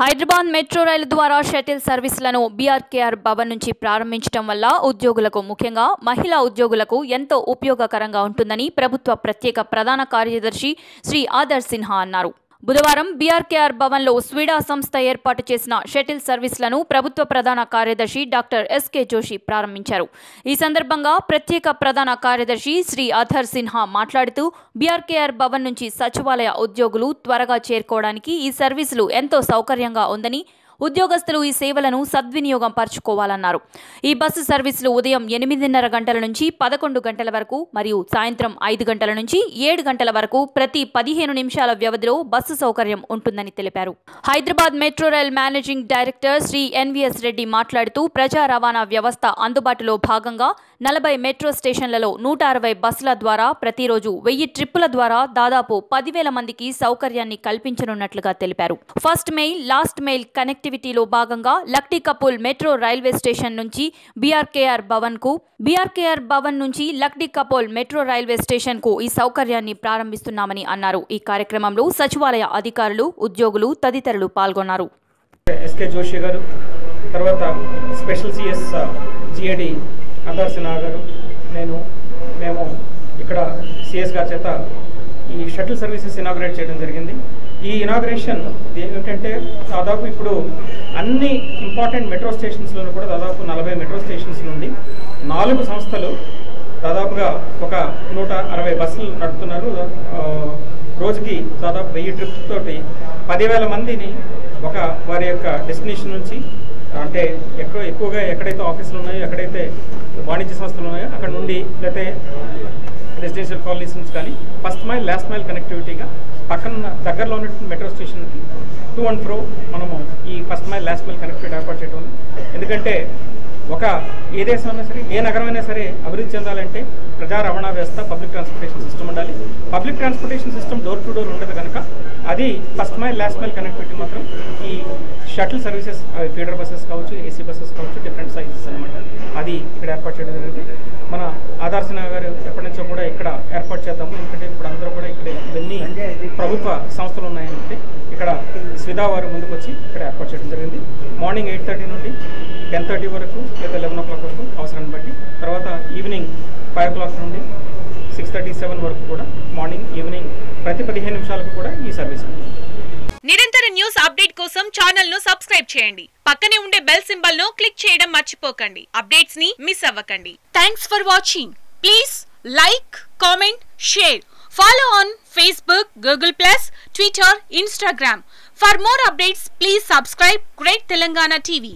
Hyderabad metro రైలు ద్వారా shuttle సర్వీసులను BRK Bhavan నుంచి ప్రారంభించడం వల్ల ఉద్యోగులకు ముఖ్యంగా మహిళా ఉద్యోగులకు ఎంతో ఉపయోగకరంగా ఉంటుందని ప్రభుత్వ ప్రత్యేక ప్రధాన కార్యదర్శి శ్రీ ఆదర్ సిన్హా అన్నారు। బుధవారం BRK భవన్ లో స్విడా సంస్థ ఏర్పాటు చేసిన షటిల్ సర్వీసులను ప్రభుత్వ ప్రధాన కార్యదర్శి డాక్టర్ S.K. జోషి ప్రారంభించారు। ఈ సందర్భంగా ప్రత్యేక ప్రధాన కార్యదర్శి శ్రీ ఆధర్ సిన్హా మాట్లాడుతూ BRK భవన్ నుంచి సచివాలయ ఉద్యోగులు త్వరగా చేరుకోవడానికి ఈ సర్వీసులు ఎంతో సౌకర్యంగా ఉందని ఉద్యోగస్తులు ఈ సేవలను సద్వినియోగం పర్చుకోవాలన్నారు। ఈ బస్సు సర్వీసులు ఉదయం 8:30 గంటల నుంచి 11 గంటల వరకు మరియు సాయంత్రం 5 గంటల నుంచి 7 గంటల వరకు ప్రతి 15 నిమిషాల వ్యవధిలో బస్సు సౌకర్యం ఉంటుందని తెలిపారు। Hyderabad metro rail managing director Shri NVS Reddy మాట్లాడుతూ ప్రజా రవాణా వ్యవస్థ అందుబాటులో భాగంగా 40 మెట్రో స్టేషన్లలో 160 బస్సుల ద్వారా ప్రతిరోజు 1000 ట్రిప్పుల ద్వారా దాదాపు 10,000 మందికి సౌకర్యాన్ని కల్పించనున్నట్లుగా తెలిపారు। First mile last mile connectivity భాగంగా Lakdikapul metro railway station నుంచి BRK భవన్ నుంచి Lakdikapul metro railway station కు ఈ సౌకర్యాన్ని ప్రారంభిస్తున్నామని అన్నారు। ఈ కార్యక్రమంలో సచివాలయ అధికారులు ఉద్యోగులు తదితరులు పాల్గొన్నారు। ఎస్కే జోషి గారు, తర్వాత special CS GAD Adhar Sinha గారు, మేము ఇక్కడ సిఎస్ గారి చేత ఈ షటిల్ సర్వీసెస్ ఇనాగ్రేట్ చేయడం జరిగింది। ఈ ఇనాగ్రేషన్ ఏమిటంటే దాదాపు ఇప్పుడు అన్ని ఇంపార్టెంట్ మెట్రో స్టేషన్స్లోనూ కూడా దాదాపు 40 మెట్రో స్టేషన్స్ నుండి 4 సంస్థలు దాదాపుగా ఒక 160 బస్సులు నడుపుతున్నారు। రోజుకి దాదాపు 1000 ట్రిప్స్ తోటి 10,000 మందిని ఒక వారి యొక్క డెస్టినేషన్ నుంచి, అంటే ఎక్కువగా ఎక్కడైతే ఆఫీసులు ఉన్నాయో, ఎక్కడైతే వాణిజ్య సంస్థలు ఉన్నాయో అక్కడ నుండి, లేకపోతే రెసిడెన్షియల్ కాలనీస్ నుంచి కానీ ఫస్ట్ మైల్ లాస్ట్ మైల్ కనెక్టివిటీగా పక్కన దగ్గరలో ఉన్నటువంటి మెట్రో స్టేషన్కి టు అండ్ ఫ్రో మనము ఈ first mile last mile connectivity ఏర్పాటు చేయడం, ఎందుకంటే ఒక ఏ దేశమైనా సరే ఏ నగరమైనా సరే అభివృద్ధి చెందాలంటే ప్రజా రవాణా వ్యవస్థ పబ్లిక్ ట్రాన్స్పోర్టేషన్ సిస్టమ్ ఉండాలి। Public transportation system door to door ఉండదు కనుక అది first mile last mile connectivity మాత్రం ఈ షటిల్ సర్వీసెస్, ఫీడర్ బస్సెస్ కావచ్చు, ఏసీ బస్సెస్ కావచ్చు, డిఫరెంట్ సైజెస్ అనమాట, అది ఇక్కడ ఏర్పాటు చేయడం జరిగింది। మన ఆదర్ సిన్హా గారు ఎప్పటి నుంచో కూడా ఇక్కడ ఏర్పాటు చేద్దాము, ఎందుకంటే ఇప్పుడు అందరూ కూడా ఇక్కడ ఇవన్నీ ప్రభుత్వ సంస్థలు ఉన్నాయంటే ఇక్కడ స్విదా వారు ముందుకు వచ్చి ఇక్కడ ఏర్పాటు చేయడం జరిగింది। మార్నింగ్ 8:30 నుండి 10:30 వరకు లేదా 11 o'clock వరకు అవసరాన్ని బట్టి, తర్వాత ఈవినింగ్ 5 o'clock నుండి 6:37 వరకు కూడా మార్నింగ్ ఈవినింగ్ ప్రతి 15 నిమిషాలకు కూడా ఈ సర్వీస్ ఉంది। నిరంతర న్యూస్ అప్డేట్ కోసం ఛానల్ ను సబ్స్క్రైబ్ చేయండి, పక్కనే ఉండే బెల్ సింబల్ ను క్లిక్ చేయడం మర్చిపోకండి। అప్డేట్స్ ని మిస్ అవ్వకండి। Thanks for watching, please like, comment, share, follow on Facebook, Google+, Twitter, Instagram। For more updates please subscribe Great Telangana TV।